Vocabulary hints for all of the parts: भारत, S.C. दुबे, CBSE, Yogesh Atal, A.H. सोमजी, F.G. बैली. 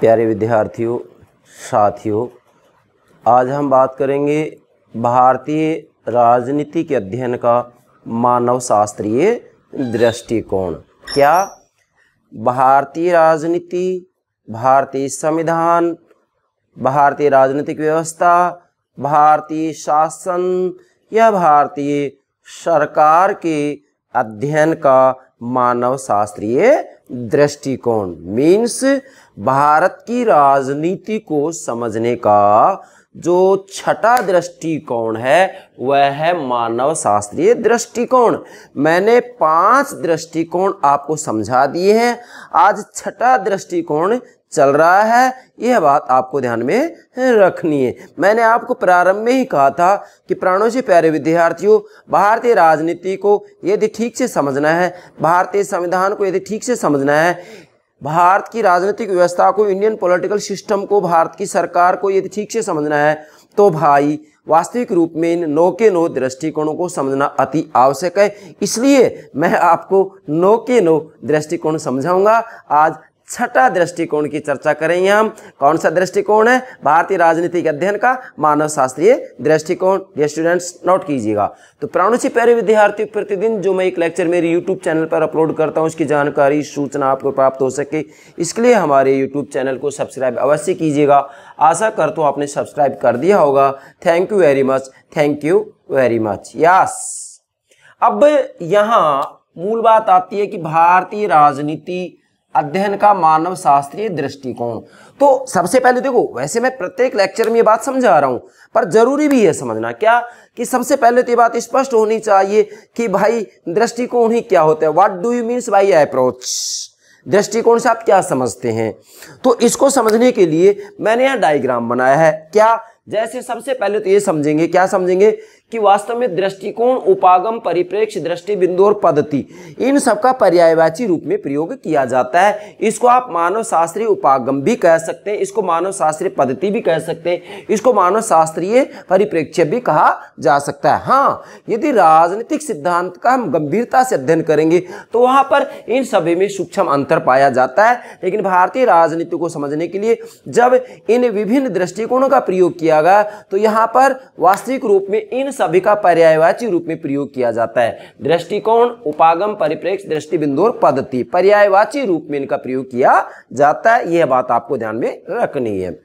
प्यारे विद्यार्थियों, साथियों, आज हम बात करेंगे भारतीय राजनीति के अध्ययन का मानव शास्त्रीय दृष्टिकोण। क्या भारतीय राजनीति, भारतीय संविधान, भारतीय राजनीतिक व्यवस्था, भारतीय शासन या भारतीय सरकार के अध्ययन का मानव शास्त्रीय दृष्टिकोण मीन्स भारत की राजनीति को समझने का जो छठा दृष्टिकोण है वह है मानव शास्त्रीय दृष्टिकोण। मैंने 5 दृष्टिकोण आपको समझा दिए हैं, आज छठा दृष्टिकोण चल रहा है। यह बात आपको ध्यान में रखनी है। मैंने आपको प्रारंभ में ही कहा था कि प्राणों से प्यारे विद्यार्थियों, भारतीय राजनीति को यदि ठीक से समझना है, भारतीय संविधान को यदि ठीक से समझना है, भारत की राजनीतिक व्यवस्था को, इंडियन पॉलिटिकल सिस्टम को, भारत की सरकार को यदि ठीक से समझना है, तो भाई वास्तविक रूप में इन 9 के 9 दृष्टिकोणों को समझना अति आवश्यक है। इसलिए मैं आपको 9 के 9 दृष्टिकोण समझाऊंगा। आज छठा दृष्टिकोण की चर्चा करेंगे हम। कौन सा दृष्टिकोण है? भारतीय राजनीतिक अध्ययन का मानव शास्त्रीय दृष्टिकोण। ये स्टूडेंट्स नोट कीजिएगा। तो प्राणों से प्यारे विद्यार्थियों, प्रतिदिन जो मैं एक लेक्चर मेरे यूट्यूब चैनल पर अपलोड करता हूँ, उसकी जानकारी सूचना आपको प्राप्त हो सके, इसके लिए हमारे यूट्यूब चैनल को सब्सक्राइब अवश्य कीजिएगा। आशा करता हूँ आपने सब्सक्राइब कर दिया होगा। Thank you very much, thank you very much. Yes, अब यहाँ मूल बात आती है कि भारतीय राजनीति अध्ययन का मानव शास्त्रीय दृष्टिकोण। तो सबसे पहले देखो, वैसे मैं प्रत्येक लेक्चर में ये बात समझा रहा हूं, पर जरूरी भी है समझना क्या कि सबसे पहले तो ये बात स्पष्ट होनी चाहिए कि भाई दृष्टिकोण ही क्या होता है। What do you means by approach, दृष्टिकोण से आप क्या समझते हैं। तो इसको समझने के लिए मैंने यहाँ डायग्राम बनाया है। क्या? जैसे सबसे पहले तो ये समझेंगे, क्या समझेंगे कि वास्तव में दृष्टिकोण, उपागम, परिप्रेक्ष्य, दृष्टि बिंदु और पद्धति, इन सब का पर्यायवाची रूप में प्रयोग किया जाता है। इसको आप मानव शास्त्रीय उपागम भी कह सकते हैं, इसको मानव शास्त्रीय पद्धति भी कह सकते हैं, इसको मानव शास्त्रीय परिप्रेक्ष्य भी कहा जा सकता है। हाँ, यदि राजनीतिक सिद्धांत का हम गंभीरता से अध्ययन करेंगे तो वहां पर इन सभी में सूक्ष्म अंतर पाया जाता है। लेकिन भारतीय राजनीति को समझने के लिए जब इन विभिन्न दृष्टिकोणों का प्रयोग किया गया तो यहाँ पर वास्तविक रूप में इन सभी का पर्यायवाची रूप में प्रयोग किया जाता है। दृष्टिकोण, उपागम, परिप्रेक्ष्य, दृष्टि बिंदु और पद्धति, पर्यायवाची रूप में इनका प्रयोग किया जाता है। यह बात आपको ध्यान में रखनी है।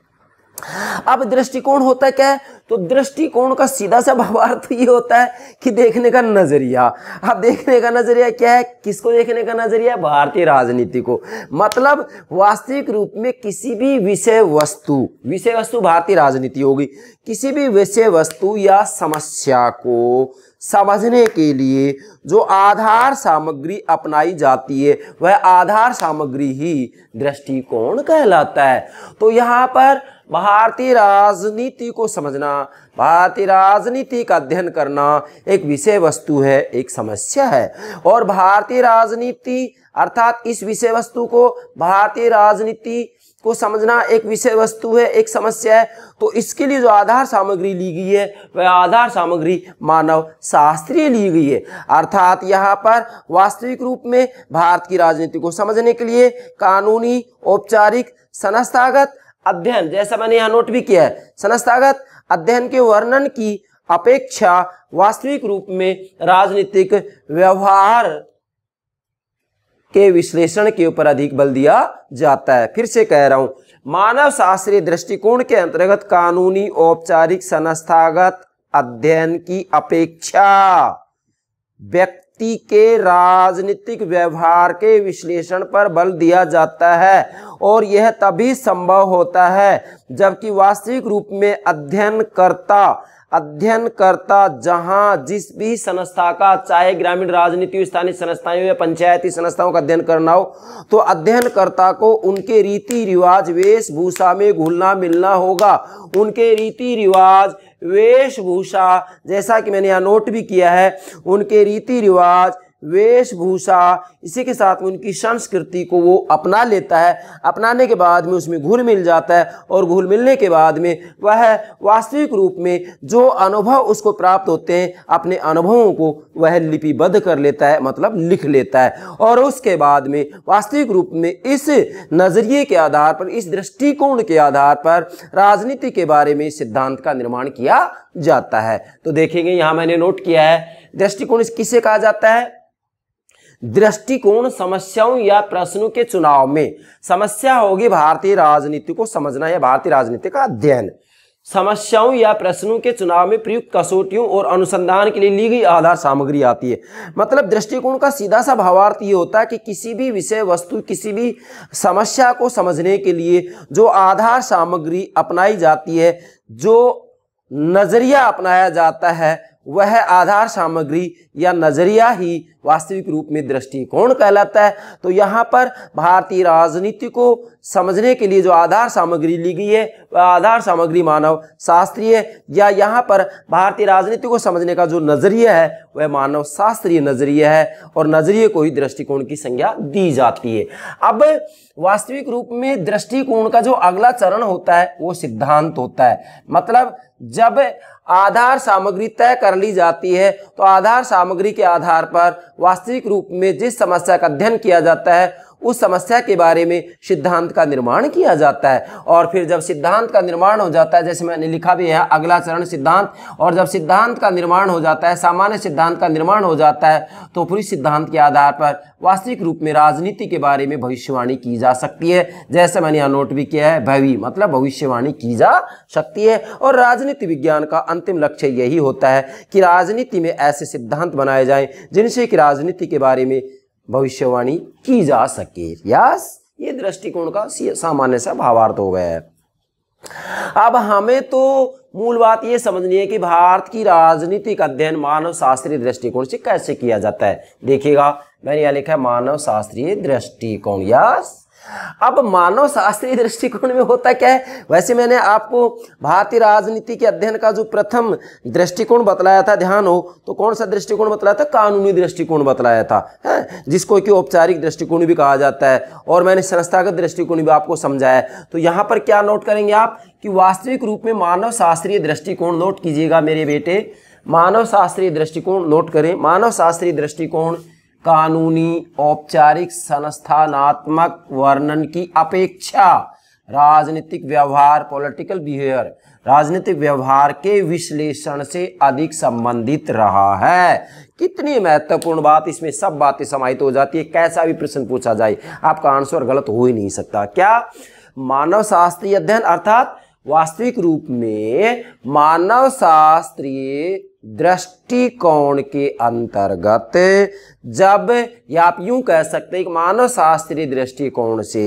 अब दृष्टिकोण होता क्या है? तो दृष्टिकोण का सीधा सा भावार्थ ये होता है कि देखने का नजरिया। अब देखने का नजरिया क्या है? किसको देखने का नजरिया? भारतीय राजनीति को। मतलब वास्तविक रूप में किसी भी विषय वस्तु भारतीय राजनीति होगी, किसी भी विषय वस्तु या समस्या को समझने के लिए जो आधार सामग्री अपनाई जाती है वह आधार सामग्री ही दृष्टिकोण कहलाता है। तो यहाँ पर भारतीय राजनीति को समझना, भारतीय राजनीति का अध्ययन करना एक विषय वस्तु है, एक समस्या है, और भारतीय राजनीति अर्थात इस विषय वस्तु को, भारतीय राजनीति को समझना एक विषय वस्तु है, एक समस्या है। तो इसके लिए जो आधार सामग्री ली गई है वह आधार सामग्री मानव शास्त्रीय ली गई है। अर्थात यहाँ पर वास्तविक रूप में भारत की राजनीति को समझने के लिए कानूनी, औपचारिक, संस्थागत अध्ययन, जैसा मैंने यहाँ नोट भी किया है, संस्थागत अध्ययन के वर्णन की अपेक्षा वास्तविक रूप में राजनीतिक व्यवहार के विश्लेषण के ऊपर अधिक बल दिया जाता है। फिर से कह रहा हूं, मानव शास्त्रीय दृष्टिकोण के अंतर्गत कानूनी, औपचारिक, संस्थागत अध्ययन की अपेक्षा व्यक्ति के राजनीतिक व्यवहार के विश्लेषण पर बल दिया जाता है, और यह तभी संभव होता है जबकि वास्तविक रूप में अध्ययनकर्ता जहां जिस भी संस्था का, चाहे ग्रामीण राजनीति, स्थानीय संस्थाएं या पंचायती संस्थाओं का अध्ययन करना हो, तो अध्ययनकर्ता को उनके रीति रिवाज, वेशभूषा में घुलना मिलना होगा। उनके रीति रिवाज, वेशभूषा, जैसा कि मैंने यहाँ नोट भी किया है, उनके रीति रिवाज, वेशभूषा, इसी के साथ में उनकी संस्कृति को वो अपना लेता है। अपनाने के बाद में उसमें घुल मिल जाता है और घुल मिलने के बाद में वह वास्तविक रूप में जो अनुभव उसको प्राप्त होते हैं अपने अनुभवों को वह लिपिबद्ध कर लेता है, मतलब लिख लेता है। और उसके बाद में वास्तविक रूप में इस नज़रिए के आधार पर, इस दृष्टिकोण के आधार पर राजनीति के बारे में सिद्धांत का निर्माण किया जाता है। तो देखेंगे यहाँ मैंने नोट किया है दृष्टिकोण किसे कहा जाता है। दृष्टिकोण समस्याओं या प्रश्नों के चुनाव में समस्या होगी भारतीय राजनीति को समझना या भारतीय राजनीति का अध्ययन। समस्याओं या प्रश्नों के चुनाव में प्रयुक्त कसौटियों और अनुसंधान के लिए ली गई आधार सामग्री आती है। मतलब दृष्टिकोण का सीधा सा भावार्थ ये होता है कि किसी भी विषय वस्तु, किसी भी समस्या को समझने के लिए जो आधार सामग्री अपनाई जाती है, जो नजरिया अपनाया जाता है, वह आधार सामग्री या नजरिया ही वास्तविक रूप में दृष्टिकोण कहलाता है। तो यहाँ पर भारतीय राजनीति को समझने के लिए जो आधार सामग्री ली गई है वह आधार सामग्री मानव शास्त्रीय, या यहाँ पर भारतीय राजनीति को समझने का जो नजरिया है वह मानव शास्त्रीय नजरिया है, और नजरिए को ही दृष्टिकोण की संज्ञा दी जाती है। अब वास्तविक रूप में दृष्टिकोण का जो अगला चरण होता है वो सिद्धांत होता है। मतलब जब आधार सामग्री तय कर ली जाती है तो आधार सामग्री के आधार पर वास्तविक रूप में जिस समस्या का अध्ययन किया जाता है उस समस्या के बारे में सिद्धांत का निर्माण किया जाता है। और फिर जब सिद्धांत का निर्माण हो जाता है, जैसे मैंने लिखा भी है अगला चरण सिद्धांत, और जब सिद्धांत का निर्माण हो जाता है, सामान्य सिद्धांत का निर्माण हो जाता है, तो पूरी सिद्धांत के आधार पर वास्तविक रूप में राजनीति के बारे में भविष्यवाणी की जा सकती है। जैसे मैंने यहाँ नोट भी किया है, भवी मतलब भविष्यवाणी की जा सकती है। और राजनीति विज्ञान का अंतिम लक्ष्य यही होता है कि राजनीति में ऐसे सिद्धांत बनाए जाएं जिनसे कि राजनीति के बारे में भविष्यवाणी की जा सके। यस, ये दृष्टिकोण का सामान्य सा भावार्थ हो गया है। अब हमें तो मूल बात यह समझनी है कि भारत की राजनीति का अध्ययन मानव शास्त्रीय दृष्टिकोण से कैसे किया जाता है। देखिएगा मैंने यहाँ लिखा है मानव शास्त्रीय दृष्टिकोण। यस, अब मानव शास्त्रीय दृष्टिकोण में होता क्या है, वैसे मैंने आपको भारतीय राजनीति के अध्ययन का जो प्रथम दृष्टिकोण बतलाया था, ध्यान हो तो कौन सा दृष्टिकोण बतलाया था, कानूनी दृष्टिकोण बतलाया था, है? जिसको कि औपचारिक दृष्टिकोण भी कहा जाता है। और मैंने संस्थागत दृष्टिकोण भी आपको समझाया। तो यहाँ पर क्या नोट करेंगे आप कि वास्तविक रूप में मानव शास्त्रीय दृष्टिकोण, नोट कीजिएगा मेरे बेटे, मानव शास्त्रीय दृष्टिकोण नोट करें, मानव शास्त्रीय दृष्टिकोण कानूनी औपचारिक संस्थानात्मक वर्णन की अपेक्षा राजनीतिक व्यवहार, पॉलिटिकल बिहेवियर, राजनीतिक व्यवहार के विश्लेषण से अधिक संबंधित रहा है। कितनी महत्वपूर्ण बात, इसमें सब बातें समाहित हो जाती है। कैसा भी प्रश्न पूछा जाए आपका आंसर गलत हो ही नहीं सकता। क्या मानव शास्त्रीय अध्ययन अर्थात वास्तविक रूप में मानव शास्त्रीय दृष्टिकोण के अंतर्गत, जब या आप यूं कह सकते हैं कि मानव शास्त्रीय दृष्टिकोण से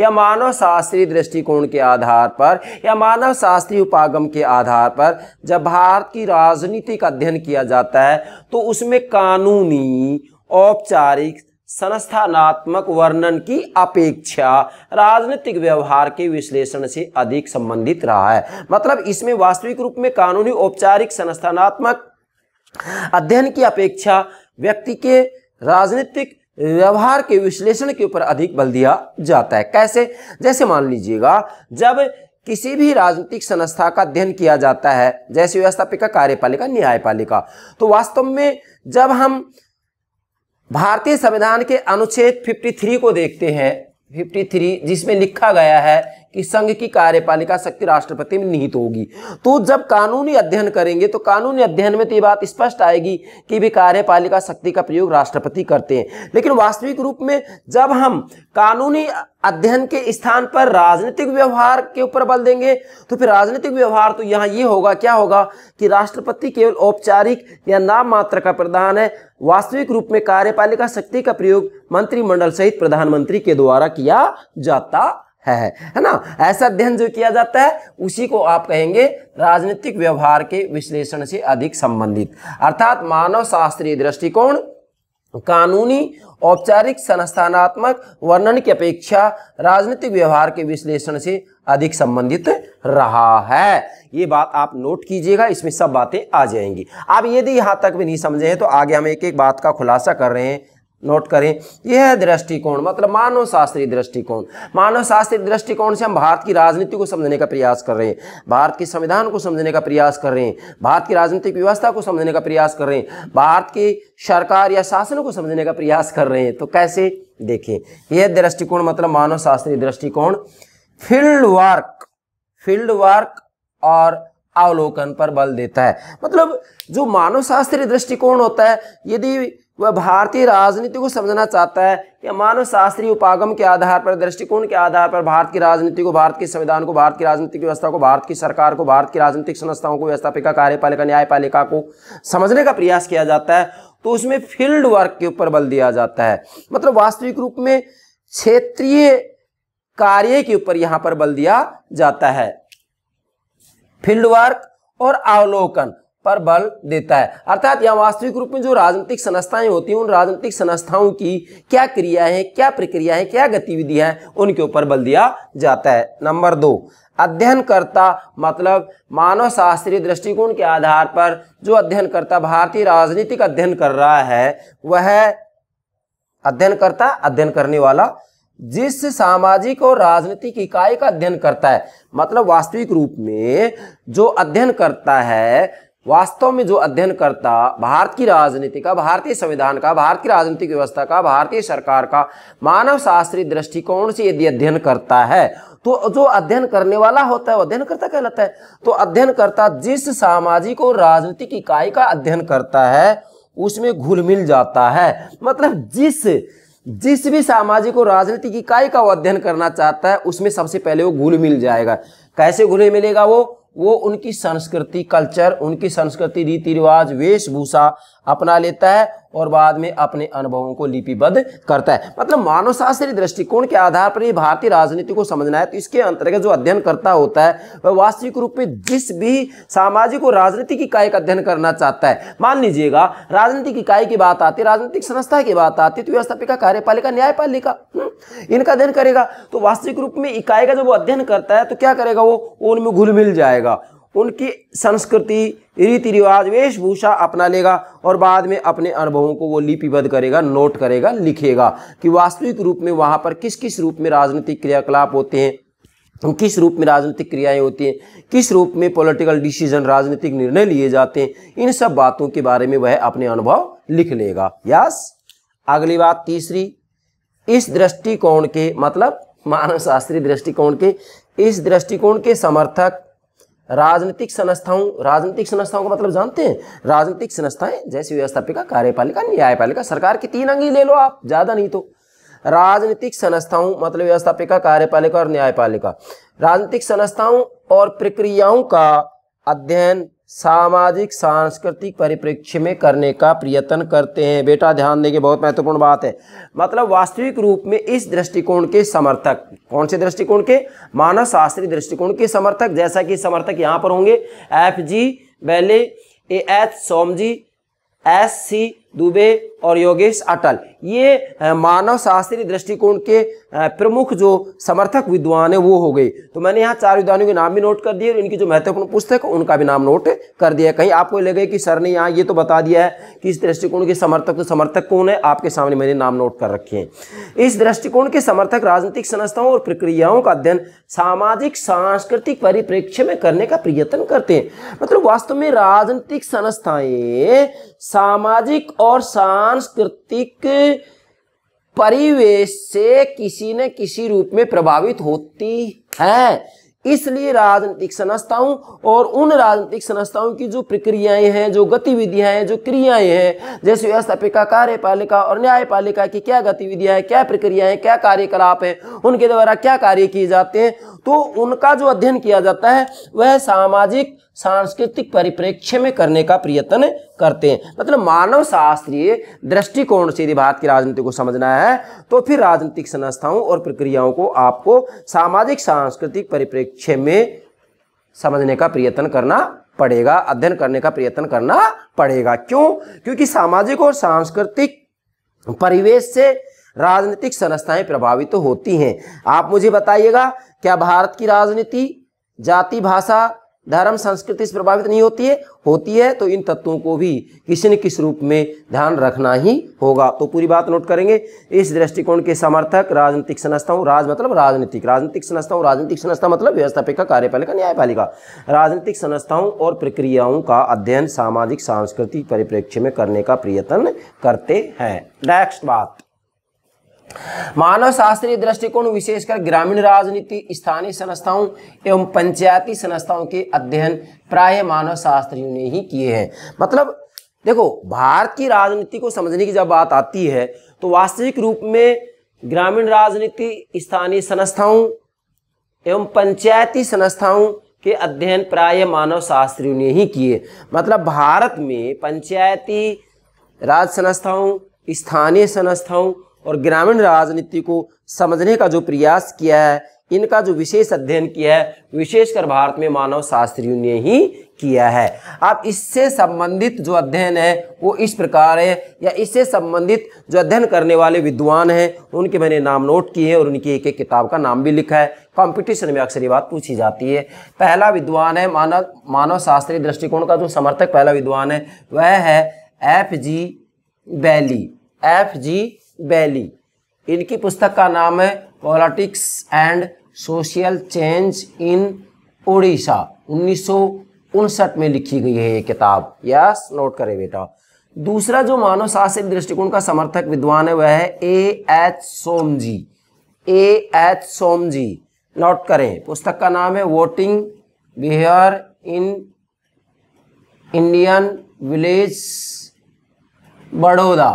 या मानव शास्त्रीय दृष्टिकोण के आधार पर या मानव शास्त्रीय उपागम के आधार पर जब भारत की राजनीति का अध्ययन किया जाता है तो उसमें कानूनी औपचारिक संस्थानात्मक वर्णन की अपेक्षा राजनीतिक व्यवहार के विश्लेषण से अधिक संबंधित रहा है। मतलब इसमें वास्तविक रूप में कानूनी औपचारिक संस्थानात्मक अध्ययन की अपेक्षा व्यक्ति के राजनीतिक व्यवहार के विश्लेषण के ऊपर अधिक बल दिया जाता है। कैसे, जैसे मान लीजिएगा जब किसी भी राजनीतिक संस्था का अध्ययन किया जाता है, जैसे व्यवस्थापिका, कार्यपालिका, न्यायपालिका, तो वास्तव में जब हम भारतीय संविधान के अनुच्छेद 53 को देखते हैं, 53 जिसमें लिखा गया है कि संघ की कार्यपालिका शक्ति राष्ट्रपति में निहित होगी, तो जब कानूनी अध्ययन करेंगे तो कानूनी अध्ययन में तो ये बात स्पष्ट आएगी कि भी कार्यपालिका शक्ति का प्रयोग राष्ट्रपति करते हैं। लेकिन वास्तविक रूप में जब हम कानूनी अध्ययन के स्थान पर राजनीतिक व्यवहार के ऊपर बल देंगे तो फिर राजनीतिक व्यवहार तो यहाँ ये होगा, क्या होगा कि राष्ट्रपति केवल औपचारिक या नाम मात्र का प्रधान है, वास्तविक रूप में कार्यपालिका शक्ति का प्रयोग मंत्रिमंडल सहित प्रधानमंत्री के द्वारा किया जाता है ना। ऐसा अध्ययन जो किया जाता है उसी को आप कहेंगे राजनीतिक व्यवहार के विश्लेषण से अधिक संबंधित, अर्थात मानव शास्त्रीय दृष्टिकोण कानूनी औपचारिक संस्थानात्मक वर्णन की अपेक्षा राजनीतिक व्यवहार के विश्लेषण से अधिक संबंधित रहा है। ये बात आप नोट कीजिएगा, इसमें सब बातें आ जाएंगी। आप यदि यहाँ तक भी नहीं समझे हैं तो आगे हम एक एक बात का खुलासा कर रहे हैं, नोट करें। यह दृष्टिकोण मतलब मानव शास्त्रीय दृष्टिकोण। मानव शास्त्रीय दृष्टिकोण से हम भारत की राजनीति को समझने का प्रयास कर रहे हैं, भारत के संविधान को समझने का प्रयास कर रहे हैं, भारत की राजनीतिक व्यवस्था को समझने का प्रयास कर रहे हैं, भारत की सरकार या शासन को समझने का प्रयास कर रहे हैं। तो कैसे देखें, यह दृष्टिकोण मतलब मानव शास्त्रीय दृष्टिकोण फील्ड वर्क और अवलोकन पर बल देता है। मतलब जो मानव शास्त्रीय दृष्टिकोण होता है, यदि वह भारतीय राजनीति को समझना चाहता है या मानव शास्त्रीय उपागम के आधार पर, दृष्टिकोण के आधार पर भारत की राजनीति को, भारत के संविधान को, भारत की राजनीतिक व्यवस्था को, भारत की सरकार को, भारत की राजनीतिक संस्थाओं को, व्यवस्थापिका, कार्यपालिका, न्यायपालिका को समझने का प्रयास किया जाता है, तो उसमें फील्ड वर्क के ऊपर बल दिया जाता है। मतलब वास्तविक रूप में क्षेत्रीय कार्य के ऊपर यहाँ पर बल दिया जाता है, फील्ड वर्क और अवलोकन पर बल देता है। अर्थात यहाँ वास्तविक रूप में जो राजनीतिक संस्थाएं होती हैं, उन राजनीतिक संस्थाओं की क्या क्रियाएं हैं, क्या प्रक्रियाएं हैं, क्या गतिविधियां हैं, उनके ऊपर बल दिया जाता है। नंबर 2, अध्ययनकर्ता मतलब मानव शास्त्रीय दृष्टिकोण के आधार पर जो अध्ययनकर्ता भारतीय राजनीति का अध्ययन कर रहा है, वह अध्ययनकर्ता, अध्ययन करने वाला, जिस सामाजिक और राजनीतिक इकाई का अध्ययन करता है। मतलब वास्तविक रूप में जो अध्ययन करता है, वास्तव में जो अध्ययन करता भारत की राजनीति का, भारतीय संविधान का, भारत की राजनीतिक व्यवस्था का, भारतीय सरकार का, मानव शास्त्रीय दृष्टिकोण से यदि अध्ययन करता है, तो जो अध्ययन करने वाला होता है वो अध्ययनकर्ता कहलाता है। तो अध्ययनकर्ता जिस सामाजिक और राजनीतिक इकाई का अध्ययन करता है, उसमें घुल मिल जाता है। मतलब जिस भी सामाजिक और राजनीतिक इकाई का वो अध्ययन करना चाहता है, उसमें सबसे पहले वो घुल मिल जाएगा। कैसे घुले मिलेगा वो उनकी संस्कृति, कल्चर, उनकी संस्कृति, रीति रिवाज, वेशभूषा अपना लेता है और बाद में अपने अनुभवों को लिपिबद्ध करता है। मतलब मानव शास्त्रीय दृष्टिकोण के आधार पर ही भारतीय राजनीति को समझना है, तो इसके अंतर्गत जो अध्ययन करता होता है, वह वास्तविक रूप में जिस भी सामाजिक और राजनीतिक इकाई का अध्ययन करना चाहता है। मान लीजिएगा राजनीतिक इकाई की बात आती है, राजनीतिक संस्था की बात आती है, तो व्यवस्थापिका, कार्यपालिका, न्यायपालिका, इनका अध्ययन करेगा। तो वास्तविक रूप में इकाई का जब वो अध्ययन करता है, तो क्या करेगा, वो उनमें घुल मिल जाएगा, उनकी संस्कृति, रीति रिवाज, वेशभूषा अपना लेगा और बाद में अपने अनुभवों को वो लिपिबद्ध करेगा, नोट करेगा, लिखेगा कि वास्तविक रूप में वहाँ पर किस किस रूप में राजनीतिक क्रियाकलाप होते हैं, किस रूप में राजनीतिक क्रियाएं होती हैं, किस रूप में पॉलिटिकल डिसीजन, राजनीतिक निर्णय लिए जाते हैं, इन सब बातों के बारे में वह अपने अनुभव लिख लेगा। यस, अगली बात तीसरी, इस दृष्टिकोण के मतलब मानव शास्त्रीय दृष्टिकोण के, इस दृष्टिकोण के समर्थक राजनीतिक संस्थाओं का मतलब जानते हैं, राजनीतिक संस्थाएं जैसे व्यवस्थापिका, कार्यपालिका, न्यायपालिका, सरकार की 3 अंग ही ले लो आप, ज्यादा नहीं तो। राजनीतिक संस्थाओं मतलब व्यवस्थापिका, कार्यपालिका और न्यायपालिका। राजनीतिक संस्थाओं और प्रक्रियाओं का अध्ययन सामाजिक सांस्कृतिक परिप्रेक्ष्य में करने का प्रयत्न करते हैं। बेटा ध्यान देंगे, बहुत महत्वपूर्ण बात है। मतलब वास्तविक रूप में इस दृष्टिकोण के समर्थक, कौन से दृष्टिकोण के, मानव शास्त्रीय दृष्टिकोण के समर्थक, जैसा कि समर्थक यहाँ पर होंगे F.G. Ballet, A.H. सोमजी, S.C. दुबे और योगेश अटल। ये मानव शास्त्रीय दृष्टिकोण के प्रमुख जो समर्थक विद्वान है वो हो गए। तो मैंने यहाँ 4 विद्वानों के नाम भी नोट कर दिए और इनकी जो महत्वपूर्ण पुस्तक है उनका भी नाम नोट कर दिया। कहीं आपको लगे कि सर ने यहाँ ये तो बता दिया है कि इस दृष्टिकोण के समर्थक, तो समर्थक कौन है, आपके सामने मैंने नाम नोट कर रखे हैं। इस दृष्टिकोण के समर्थक राजनीतिक संस्थाओं और प्रक्रियाओं का अध्ययन सामाजिक सांस्कृतिक परिप्रेक्ष्य में करने का प्रयत्न करते हैं। मतलब वास्तव में राजनीतिक संस्थाएं सामाजिक और सांस्कृतिक परिवेश से किसी न किसी रूप में प्रभावित होती है, इसलिए राजनीतिक संस्थाओं और उन राजनीतिक संस्थाओं की जो प्रक्रियाएं हैं, जो गतिविधियां हैं, जो क्रियाएं हैं, जैसे व्यवस्थापिका, कार्यपालिका और न्यायपालिका की क्या गतिविधियां हैं, क्या प्रक्रियाएं हैं, क्या कार्यकलाप हैं, उनके द्वारा क्या कार्य किए जाते हैं, तो उनका जो अध्ययन किया जाता है वह सामाजिक सांस्कृतिक परिप्रेक्ष्य में करने का प्रयत्न करते हैं। मतलब मानव शास्त्रीय दृष्टिकोण से यदि भारत की राजनीति को समझना है, तो फिर राजनीतिक संस्थाओं और प्रक्रियाओं को आपको सामाजिक सांस्कृतिक परिप्रेक्ष्य में समझने का प्रयत्न करना पड़ेगा, अध्ययन करने का प्रयत्न करना पड़ेगा। क्यों? क्योंकि सामाजिक और सांस्कृतिक परिवेश से राजनीतिक संस्थाएं प्रभावित तो होती हैं। आप मुझे बताइएगा क्या भारत की राजनीति जाति, भाषा, धर्म, संस्कृति से प्रभावित नहीं होती है? होती है। तो इन तत्वों को भी किसी न किसी रूप में ध्यान रखना ही होगा। तो पूरी बात नोट करेंगे। इस दृष्टिकोण के समर्थक राजनीतिक संस्थाओं, राज मतलब राजनीतिक, राजनीतिक संस्थाओं, राजनीतिक संस्था मतलब व्यवस्थापिका, कार्यपालिका, न्यायपालिका, राजनीतिक संस्थाओं और प्रक्रियाओं का अध्ययन सामाजिक सांस्कृतिक परिप्रेक्ष्य में करने का प्रयत्न करते हैं। नेक्स्ट बात, मानव शास्त्रीय दृष्टिकोण विशेषकर ग्रामीण राजनीति, स्थानीय संस्थाओं एवं पंचायती संस्थाओं के अध्ययन प्राय मानव शास्त्रियों ने ही किए हैं। मतलब देखो, भारत की राजनीति को समझने की जब बात आती है तो वास्तविक रूप में ग्रामीण राजनीति, स्थानीय संस्थाओं एवं पंचायती संस्थाओं के अध्ययन प्राय मानव शास्त्रियों ने ही किए। मतलब भारत में पंचायती राज संस्थाओं, स्थानीय संस्थाओं और ग्रामीण राजनीति को समझने का जो प्रयास किया है, इनका जो विशेष अध्ययन किया है, विशेषकर भारत में मानव शास्त्रियों ने ही किया है। अब इससे संबंधित जो अध्ययन है वो इस प्रकार है, या इससे संबंधित जो अध्ययन करने वाले विद्वान हैं उनके मैंने नाम नोट किए हैं और उनकी एक एक किताब का नाम भी लिखा है। कंपटीशन में अक्सर ये बात पूछी जाती है। पहला विद्वान है मानव शास्त्रीय दृष्टिकोण का जो समर्थक पहला विद्वान है वह है F.G. बैली। F.G. बैली, इनकी पुस्तक का नाम है politics and social change in Odisha, 1959 में लिखी गई है ये किताब। यस, नोट करें बेटा। दूसरा जो मानव शास्त्रीय दृष्टिकोण का समर्थक विद्वान है वह है A.H. सोमजी। A.H. सोमजी, note करें, पुस्तक का नाम है voting behaviour in Indian village, Baroda,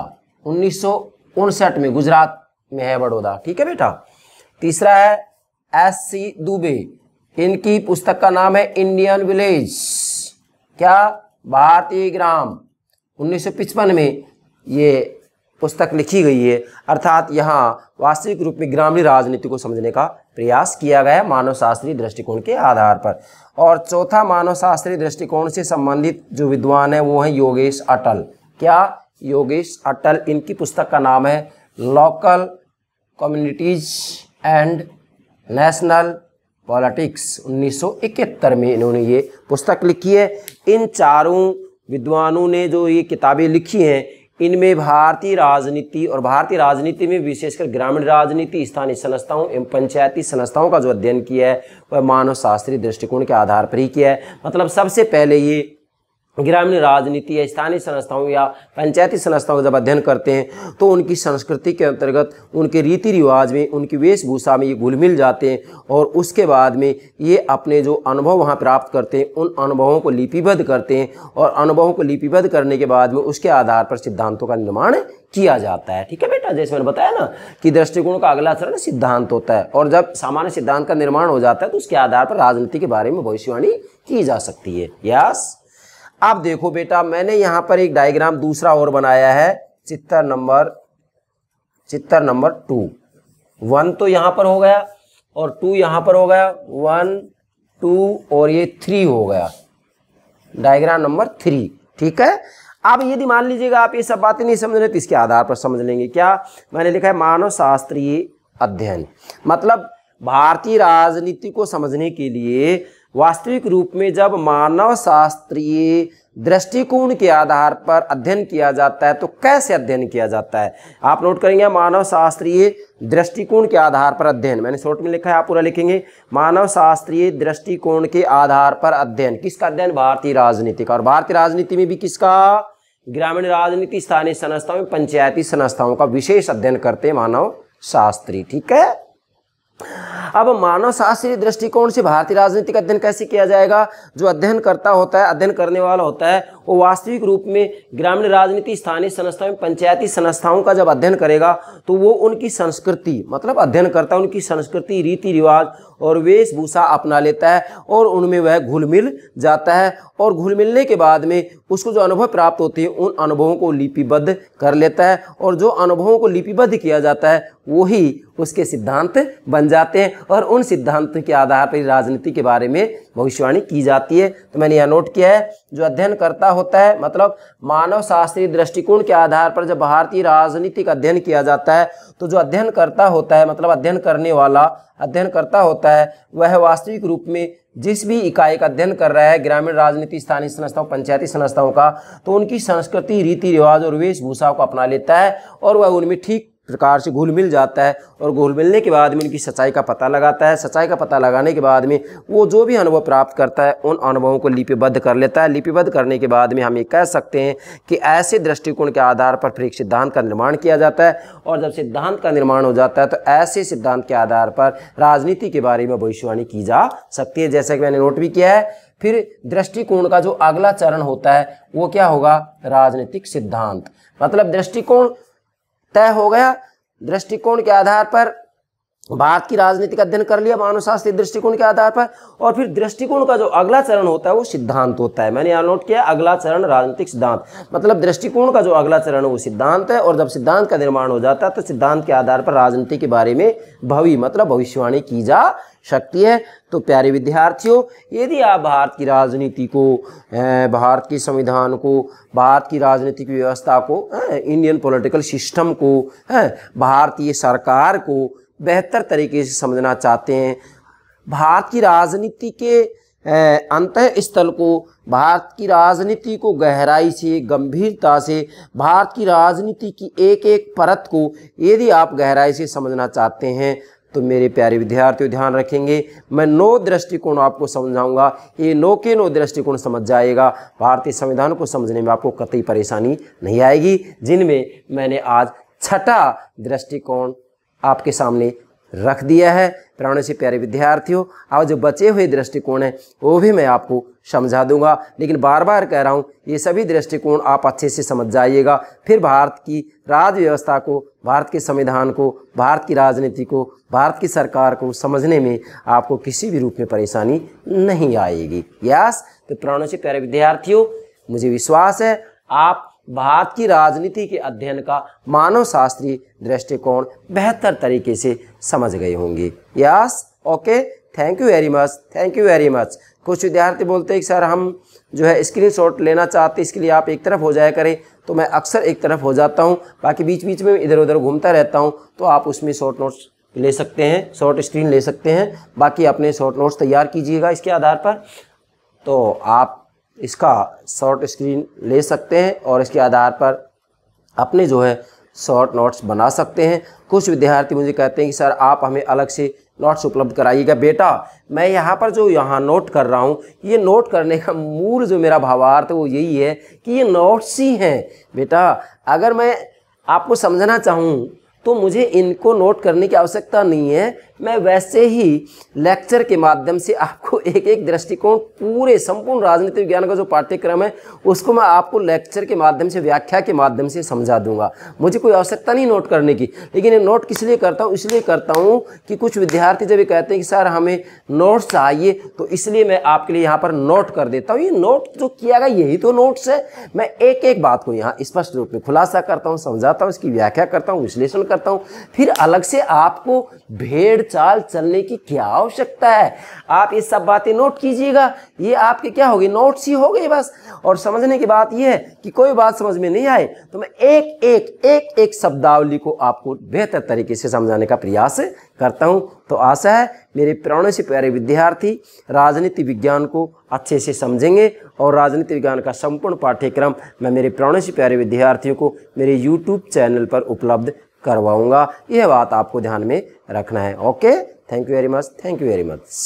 1959 में, गुजरात में है बड़ौदा, ठीक है बेटा। तीसरा है S.C. दुबे, इनकी पुस्तक का नाम है इंडियन विलेज, क्या भारतीय ग्राम, 1955 में ये पुस्तक लिखी गई है। अर्थात यहाँ वास्तविक रूप में ग्रामीण राजनीति को समझने का प्रयास किया गया है मानव शास्त्रीय दृष्टिकोण के आधार पर। और चौथा मानव शास्त्रीय दृष्टिकोण से संबंधित जो विद्वान है वो है योगेश अटल। क्या? योगेश अटल, इनकी पुस्तक का नाम है local communities and national politics, 1971 में इन्होंने ये पुस्तक लिखी है। इन चारों विद्वानों ने जो ये किताबें लिखी हैं इनमें भारतीय राजनीति और भारतीय राजनीति में विशेषकर ग्रामीण राजनीति, स्थानीय संस्थाओं एवं पंचायती संस्थाओं का जो अध्ययन किया है वह मानव शास्त्रीय दृष्टिकोण के आधार पर ही किया है। मतलब सबसे पहले ये ग्रामीण राजनीति या स्थानीय संस्थाओं या पंचायती संस्थाओं का जब अध्ययन करते हैं तो उनकी संस्कृति के अंतर्गत, उनके रीति रिवाज में, उनकी वेशभूषा में ये घुल मिल जाते हैं और उसके बाद में ये अपने जो अनुभव वहाँ प्राप्त करते हैं उन अनुभवों को लिपिबद्ध करते हैं और अनुभवों को लिपिबद्ध करने के बाद में उसके आधार पर सिद्धांतों का निर्माण किया जाता है, ठीक है बेटा। जैसे मैंने बताया ना कि दृष्टिकोण का अगला चरण सिद्धांत होता है और जब सामान्य सिद्धांत का निर्माण हो जाता है तो उसके आधार पर राजनीति के बारे में भविष्यवाणी की जा सकती है। यस, आप देखो बेटा, मैंने यहाँ पर एक डायग्राम दूसरा और बनाया है, चित्र नंबर 2, 1 तो यहाँ पर हो गया और 2 यहाँ पर हो गया, 1, 2 और ये 3 हो गया, डायग्राम नंबर 3, ठीक है। अब यदि मान लीजिएगा आप ये सब बातें नहीं समझ रहे तो इसके आधार पर समझ लेंगे। क्या मैंने लिखा है? मानव शास्त्रीय अध्ययन। मतलब भारतीय राजनीति को समझने के लिए वास्तविक रूप में जब मानव शास्त्रीय दृष्टिकोण के आधार पर अध्ययन किया जाता है तो कैसे अध्ययन किया जाता है, आप नोट करेंगे। मानव शास्त्रीय दृष्टिकोण के आधार पर अध्ययन, मैंने शॉर्ट में लिखा है, आप पूरा लिखेंगे। मानव शास्त्रीय दृष्टिकोण के आधार पर अध्ययन, किसका अध्ययन? भारतीय राजनीति का। और भारतीय राजनीति में भी किसका? ग्रामीण राजनीति, स्थानीय संस्थाओं में पंचायती संस्थाओं का विशेष अध्ययन करते हैं मानव शास्त्री, ठीक है। अब मानव शास्त्रीय दृष्टिकोण से भारतीय राजनीति का अध्ययन कैसे किया जाएगा? जो अध्ययन करता होता है, अध्ययन करने वाला होता है, वो वास्तविक रूप में ग्रामीण राजनीति, स्थानीय संस्थाओं में पंचायती संस्थाओं का जब अध्ययन करेगा तो वो उनकी संस्कृति, मतलब अध्ययन करता है उनकी संस्कृति, रीति रिवाज और वेशभूषा अपना लेता है और उनमें वह घुल मिल जाता है और घुल मिलने के बाद में उसको जो अनुभव प्राप्त होते हैं उन अनुभवों को लिपिबद्ध कर लेता है और जो अनुभवों को लिपिबद्ध किया जाता है वही उसके सिद्धांत बन जाते हैं और उन सिद्धांत के आधार पर राजनीति के बारे में भविष्यवाणी की जाती है। तो मैंने यह नोट किया है जो अध्ययन करता होता है, मतलब मानव शास्त्रीय दृष्टिकोण के आधार पर जब भारतीय राजनीतिक अध्ययन किया जाता है तो जो अध्ययन करता होता है, मतलब अध्ययन करने वाला अध्ययन करता होता है, वह वास्तविक रूप में जिस भी इकाई का अध्ययन कर रहा है, ग्रामीण राजनीति, स्थानीय संस्थाओं, पंचायती संस्थाओं का, तो उनकी संस्कृति, रीति रिवाज और वेशभूषा को अपना लेता है और वह उनमें ठीक प्रकार से घुल मिल जाता है और घुल मिलने के बाद में उनकी सच्चाई का पता लगाता है। सच्चाई का पता लगाने के बाद में वो जो भी अनुभव प्राप्त करता है उन अनुभवों को लिपिबद्ध कर लेता है। लिपिबद्ध करने के बाद में हम ये कह सकते हैं कि ऐसे दृष्टिकोण के आधार पर फिर एक सिद्धांत का निर्माण किया जाता है और जब सिद्धांत का निर्माण हो जाता है तो ऐसे सिद्धांत के आधार पर राजनीति के बारे में भविष्यवाणी की जा सकती है, जैसा कि मैंने नोट भी किया है। फिर दृष्टिकोण का जो अगला चरण होता है वो क्या होगा? राजनीतिक सिद्धांत। मतलब दृष्टिकोण तय हो गया, दृष्टिकोण के आधार पर भारत की राजनीति का अध्ययन कर लिया मानव शास्त्रीय दृष्टिकोण के आधार पर, और फिर दृष्टिकोण का जो अगला चरण होता है वो सिद्धांत होता है। मैंने यहाँ नोट किया अगला चरण राजनीतिक सिद्धांत, मतलब दृष्टिकोण का जो अगला चरण है वो सिद्धांत है और जब सिद्धांत का निर्माण हो जाता है तो सिद्धांत के आधार पर राजनीति के बारे में भविष्यवाणी की जा सकती है। तो प्यारे विद्यार्थियों, यदि आप भारत की राजनीति को, भारत के संविधान को, भारत की राजनीतिक व्यवस्था को, इंडियन पॉलिटिकल सिस्टम को, भारतीय सरकार को बेहतर तरीके से समझना चाहते हैं, भारत की राजनीति के अंतःस्थल को, भारत की राजनीति को गहराई से, गंभीरता से, भारत की राजनीति की एक एक परत को यदि आप गहराई से समझना चाहते हैं तो मेरे प्यारे विद्यार्थियों ध्यान रखेंगे, मैं 9 दृष्टिकोण आपको समझाऊंगा। ये 9 के 9 दृष्टिकोण समझ जाएगा, भारतीय संविधान को समझने में आपको कतई परेशानी नहीं आएगी, जिनमें मैंने आज 6ठा दृष्टिकोण आपके सामने रख दिया है। प्राणों से प्यारे विद्यार्थियों, आज जो बचे हुए दृष्टिकोण हैं वो भी मैं आपको समझा दूंगा, लेकिन बार बार कह रहा हूँ ये सभी दृष्टिकोण आप अच्छे से समझ जाइएगा, फिर भारत की राज व्यवस्था को, भारत के संविधान को, भारत की राजनीति को, भारत की सरकार को समझने में आपको किसी भी रूप में परेशानी नहीं आएगी। यस, तो प्राणों से प्यारे विद्यार्थियों, मुझे विश्वास है आप भारत की राजनीति के अध्ययन का मानव शास्त्रीय दृष्टिकोण बेहतर तरीके से समझ गए होंगे। Yes, okay, thank you very much, thank you very much. कुछ विद्यार्थी बोलते हैं कि सर हम जो है स्क्रीनशॉट लेना चाहते हैं, इसके लिए आप एक तरफ हो जाया करें, तो मैं अक्सर एक तरफ हो जाता हूं, बाकी बीच बीच में इधर उधर घूमता रहता हूं, तो आप उसमें शॉर्ट नोट्स ले सकते हैं, शॉर्ट स्क्रीन ले सकते हैं, बाकी अपने शॉर्ट नोट्स तैयार कीजिएगा इसके आधार पर। तो आप इसका शॉर्ट स्क्रीन ले सकते हैं और इसके आधार पर अपने जो है शॉर्ट नोट्स बना सकते हैं। कुछ विद्यार्थी मुझे कहते हैं कि सर आप हमें अलग से नोट्स उपलब्ध कराइएगा। बेटा, मैं यहाँ पर जो यहाँ नोट कर रहा हूँ, ये नोट करने का मूल जो मेरा भावार्थ है वो यही है कि ये नोट्स ही हैं। बेटा, अगर मैं आपको समझाना चाहूँ तो मुझे इनको नोट करने की आवश्यकता नहीं है, मैं वैसे ही लेक्चर के माध्यम से आपको एक एक दृष्टिकोण, पूरे संपूर्ण राजनीतिक विज्ञान का जो पाठ्यक्रम है उसको मैं आपको लेक्चर के माध्यम से, व्याख्या के माध्यम से समझा दूंगा। मुझे कोई आवश्यकता नहीं नोट करने की, लेकिन ये नोट किस लिए करता हूँ? इसलिए करता हूँ कि कुछ विद्यार्थी जब ये कहते हैं कि सर हमें नोट्स चाहिए, तो इसलिए मैं आपके लिए यहाँ पर नोट कर देता हूँ। ये नोट जो किया गया यही तो नोट्स है। मैं एक एक बात को यहाँ स्पष्ट रूप में खुलासा करता हूँ, समझाता हूँ, इसकी व्याख्या करता हूँ, विश्लेषण करता हूँ। फिर अलग से आपको भेड़ चाल चलने की क्या आवश्यकता है? आप ये सब बातें नोट कीजिएगा, ये आपके क्या होगी? नोट्स ही हो गए बस। और समझने की बात ये है कि कोई बात समझ में नहीं आए तो मैं एक एक शब्दावली को आपको बेहतर तरीके से समझाने का प्रयास करता हूं। तो आशा है मेरे प्राणों से प्यारे विद्यार्थी राजनीति विज्ञान को अच्छे से समझेंगे और राजनीति विज्ञान का संपूर्ण पाठ्यक्रम मैं मेरे प्राणों से प्यारे विद्यार्थियों को मेरे यूट्यूब चैनल पर उपलब्ध करवाऊंगा। यह बात आपको ध्यान में रखना है। Okay, thank you very much, thank you very much.